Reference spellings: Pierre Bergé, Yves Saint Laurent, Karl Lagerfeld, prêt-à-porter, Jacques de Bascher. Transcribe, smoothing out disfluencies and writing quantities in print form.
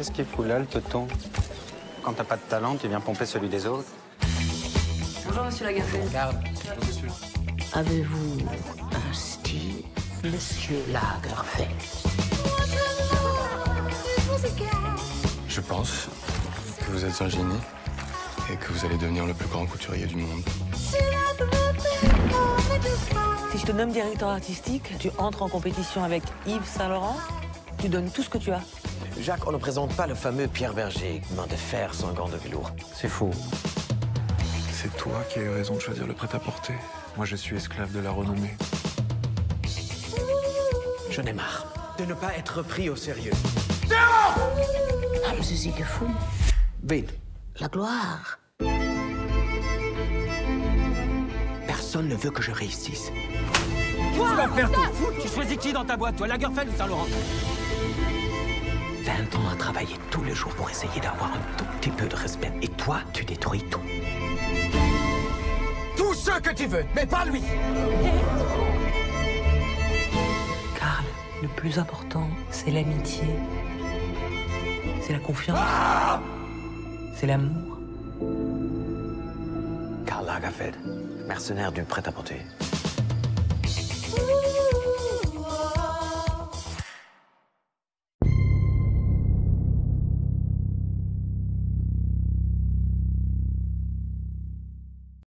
Qu'est-ce qu'il fout là, le tonton? Quand t'as pas de talent, tu viens pomper celui des autres. Bonjour, monsieur Lagerfeld. Regarde. Avez-vous un style, monsieur Lagerfeld? Je pense que vous êtes un génie et que vous allez devenir le plus grand couturier du monde. Si je te nomme directeur artistique, tu entres en compétition avec Yves Saint Laurent, tu donnes tout ce que tu as. Jacques, on ne présente pas le fameux Pierre Bergé, main de fer sans gants de velours. C'est faux. C'est toi qui as eu raison de choisir le prêt-à-porter. Moi, je suis esclave de la renommée. J'en ai marre de ne pas être pris au sérieux. Haben Sie sie gefunden? Wen? La gloire. Personne ne veut que je réussisse. Wow, tu vas me faire tout. Tu choisis qui dans ta boîte, toi, Lagerfeld ou Saint Laurent? 20 ans à travailler tous les jours pour essayer d'avoir un tout petit peu de respect. Et toi, tu détruis tout. Tout ce que tu veux, mais pas lui. Karl, le plus important, c'est l'amitié. C'est la confiance. Ah, c'est l'amour. Karl Lagerfeld, mercenaire du prêt-à-porter.